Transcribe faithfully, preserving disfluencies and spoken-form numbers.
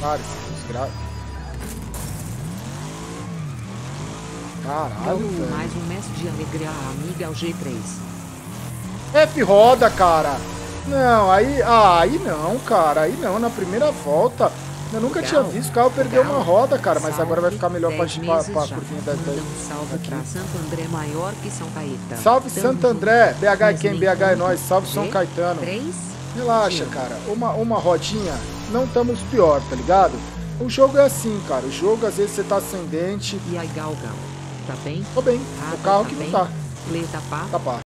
Cara, esse desgraça. Caralho, velho. Mais um mês de alegria, amiga, ao G três. F roda, cara. Não, aí... Ah, aí não, cara. Aí não, na primeira volta. Eu nunca legal, tinha visto o carro perder legal, uma roda, cara. Mas salve, agora vai ficar melhor pra, pra, pra curvinha da dez. Salve pra Santo André maior que São Caetano. Salve Santo André. B H é quem? B H é nós. Salve São Caetano. Relaxa, cara. Uma, uma rodinha, não estamos pior, tá ligado? O jogo é assim, cara. O jogo, às vezes, você tá ascendente. E aí, Galgão? Tá bem? Tô bem. Ah, o carro tá que bem? Não tá. Lê, tá pá. Tá pá.